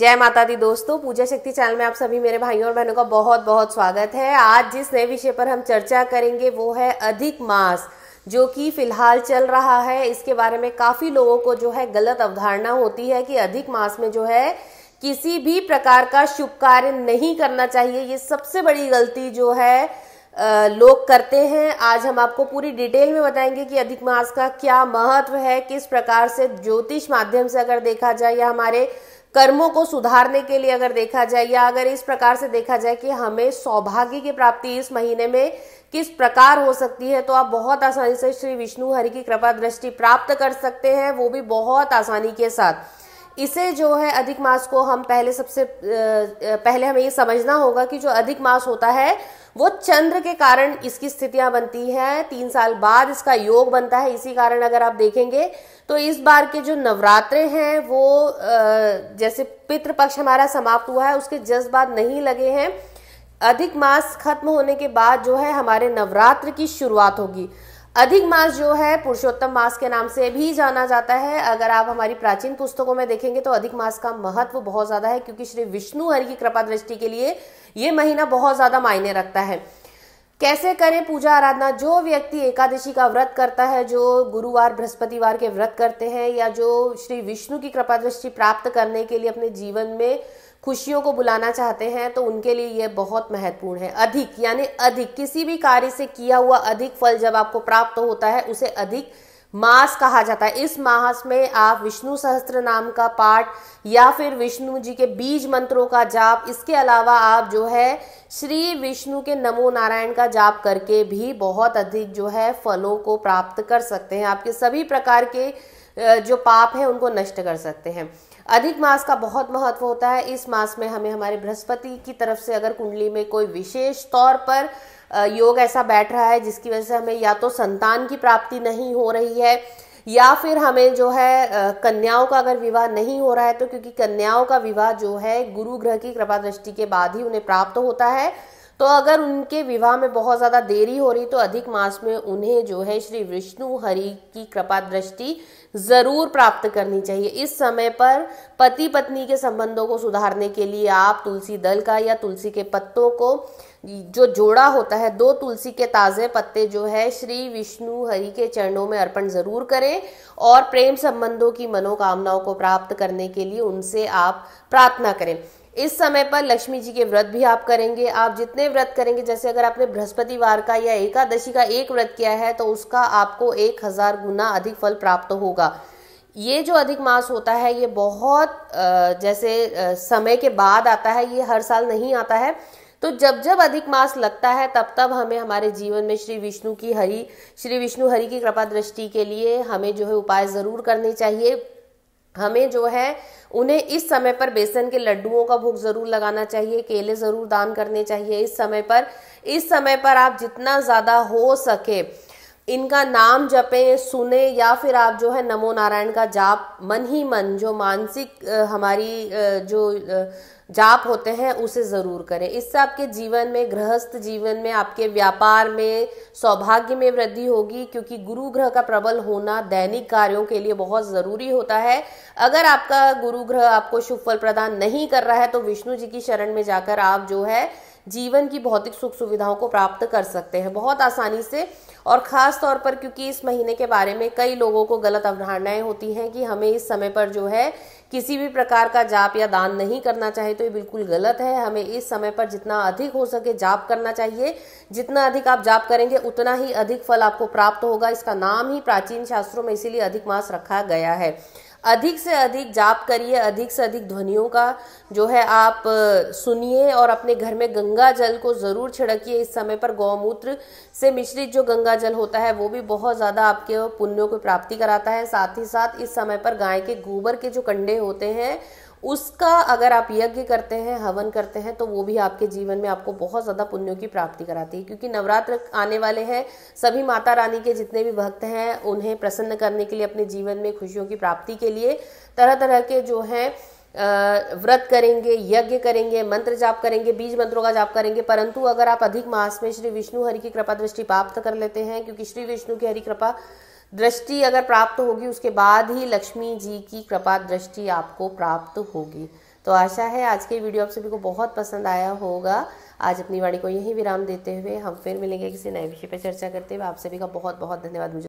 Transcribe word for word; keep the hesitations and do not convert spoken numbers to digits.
जय माता दी दोस्तों, पूजा शक्ति चैनल में आप सभी मेरे भाइयों और बहनों का बहुत बहुत स्वागत है। आज जिस नए विषय पर हम चर्चा करेंगे वो है अधिक मास, जो कि फिलहाल चल रहा है। इसके बारे में काफी लोगों को जो है गलत अवधारणा होती है कि अधिक मास में जो है किसी भी प्रकार का शुभ कार्य नहीं करना चाहिए। ये सबसे बड़ी गलती जो है आ, लोग करते हैं। आज हम आपको पूरी डिटेल में बताएंगे कि अधिक मास का क्या महत्व है, किस प्रकार से ज्योतिष माध्यम से अगर देखा जाए या हमारे कर्मों को सुधारने के लिए अगर देखा जाए या अगर इस प्रकार से देखा जाए कि हमें सौभाग्य की प्राप्ति इस महीने में किस प्रकार हो सकती है, तो आप बहुत आसानी से श्री विष्णु हरि की कृपा दृष्टि प्राप्त कर सकते हैं, वो भी बहुत आसानी के साथ। इसे जो है अधिक मास को हम पहले सबसे पहले हमें ये समझना होगा कि जो अधिक मास होता है वो चंद्र के कारण इसकी स्थितियां बनती हैं। तीन साल बाद इसका योग बनता है। इसी कारण अगर आप देखेंगे तो इस बार के जो नवरात्रे हैं वो जैसे पितृपक्ष हमारा समाप्त हुआ है उसके जस्ट बाद नहीं लगे हैं। अधिक मास खत्म होने के बाद जो है हमारे नवरात्र की शुरुआत होगी। अधिक मास जो है पुरुषोत्तम मास के नाम से भी जाना जाता है। अगर आप हमारी प्राचीन पुस्तकों में देखेंगे तो अधिक मास का महत्व बहुत ज्यादा है, क्योंकि श्री विष्णु हरि की कृपा दृष्टि के लिए ये महीना बहुत ज्यादा मायने रखता है। कैसे करें पूजा आराधना? जो व्यक्ति एकादशी का व्रत करता है, जो गुरुवार बृहस्पतिवार के व्रत करते हैं, या जो श्री विष्णु की कृपा दृष्टि प्राप्त करने के लिए अपने जीवन में खुशियों को बुलाना चाहते हैं, तो उनके लिए यह बहुत महत्वपूर्ण है। अधिक यानी अधिक किसी भी कार्य से किया हुआ अधिक फल जब आपको प्राप्त होता है उसे अधिक मास कहा जाता है। इस मास में आप विष्णु सहस्त्र नाम का पाठ या फिर विष्णु जी के बीज मंत्रों का जाप, इसके अलावा आप जो है श्री विष्णु के नमो नारायण का जाप करके भी बहुत अधिक जो है फलों को प्राप्त कर सकते हैं। आपके सभी प्रकार के जो पाप है उनको नष्ट कर सकते हैं। अधिक मास का बहुत महत्व होता है। इस मास में हमें हमारे बृहस्पति की तरफ से अगर कुंडली में कोई विशेष तौर पर योग ऐसा बैठ रहा है जिसकी वजह से हमें या तो संतान की प्राप्ति नहीं हो रही है, या फिर हमें जो है कन्याओं का अगर विवाह नहीं हो रहा है, तो क्योंकि कन्याओं का विवाह जो है गुरु ग्रह की कृपा दृष्टि के बाद ही उन्हें प्राप्त होता है, तो अगर उनके विवाह में बहुत ज़्यादा देरी हो रही तो अधिक मास में उन्हें जो है श्री विष्णु हरि की कृपा दृष्टि ज़रूर प्राप्त करनी चाहिए। इस समय पर पति पत्नी के संबंधों को सुधारने के लिए आप तुलसी दल का या तुलसी के पत्तों को जो जोड़ा होता है, दो तुलसी के ताज़े पत्ते जो है श्री विष्णु हरि के चरणों में अर्पण ज़रूर करें, और प्रेम संबंधों की मनोकामनाओं को प्राप्त करने के लिए उनसे आप प्रार्थना करें। इस समय पर लक्ष्मी जी के व्रत भी आप करेंगे। आप जितने व्रत करेंगे, जैसे अगर आपने बृहस्पतिवार का या एकादशी का एक व्रत किया है तो उसका आपको एक हजार गुना अधिक फल प्राप्त होगा। ये जो अधिक मास होता है ये बहुत जैसे समय के बाद आता है, ये हर साल नहीं आता है। तो जब जब अधिक मास लगता है तब तब हमें हमारे जीवन में श्री विष्णु की हरि श्री विष्णु हरि की कृपा दृष्टि के लिए हमें जो है उपाय ज़रूर करने चाहिए। हमें जो है उन्हें इस समय पर बेसन के लड्डुओं का भोग ज़रूर लगाना चाहिए, केले ज़रूर दान करने चाहिए। इस समय पर इस समय पर आप जितना ज़्यादा हो सके इनका नाम जपें, सुने, या फिर आप जो है नमो नारायण का जाप मन ही मन जो मानसिक हमारी जो जाप होते हैं उसे ज़रूर करें। इससे आपके जीवन में, गृहस्थ जीवन में, आपके व्यापार में, सौभाग्य में वृद्धि होगी, क्योंकि गुरु ग्रह का प्रबल होना दैनिक कार्यों के लिए बहुत ज़रूरी होता है। अगर आपका गुरु ग्रह आपको शुभ फल प्रदान नहीं कर रहा है तो विष्णु जी की शरण में जाकर आप जो है जीवन की भौतिक सुख सुविधाओं को प्राप्त कर सकते हैं बहुत आसानी से। और ख़ास तौर पर क्योंकि इस महीने के बारे में कई लोगों को गलत अवधारणाएं होती हैं कि हमें इस समय पर जो है किसी भी प्रकार का जाप या दान नहीं करना चाहिए, तो ये बिल्कुल गलत है। हमें इस समय पर जितना अधिक हो सके जाप करना चाहिए। जितना अधिक आप जाप करेंगे उतना ही अधिक फल आपको प्राप्त होगा। इसका नाम ही प्राचीन शास्त्रों में इसीलिए अधिक मास रखा गया है। अधिक से अधिक जाप करिए, अधिक से अधिक ध्वनियों का जो है आप सुनिए, और अपने घर में गंगा जल को ज़रूर छिड़किए। इस समय पर गौमूत्र से मिश्रित जो गंगा जल होता है वो भी बहुत ज़्यादा आपके पुण्यों को प्राप्ति कराता है। साथ ही साथ इस समय पर गाय के गोबर के जो कंडे होते हैं उसका अगर आप यज्ञ करते हैं, हवन करते हैं, तो वो भी आपके जीवन में आपको बहुत ज़्यादा पुण्यों की प्राप्ति कराती है। क्योंकि नवरात्र आने वाले हैं, सभी माता रानी के जितने भी भक्त हैं उन्हें प्रसन्न करने के लिए, अपने जीवन में खुशियों की प्राप्ति के लिए तरह तरह के जो हैं व्रत करेंगे, यज्ञ करेंगे, मंत्र जाप करेंगे, बीज मंत्रों का जाप करेंगे। परंतु अगर आप अधिक मास में श्री विष्णु हरि की कृपा दृष्टि प्राप्त कर लेते हैं, क्योंकि श्री विष्णु की हरि कृपा दृष्टि अगर प्राप्त होगी उसके बाद ही लक्ष्मी जी की कृपा दृष्टि आपको प्राप्त होगी। तो आशा है आज के वीडियो आप सभी को बहुत पसंद आया होगा। आज अपनी वाणी को यहीं विराम देते हुए हम फिर मिलेंगे किसी नए विषय पर चर्चा करते हुए। आप सभी का बहुत बहुत धन्यवाद। मुझे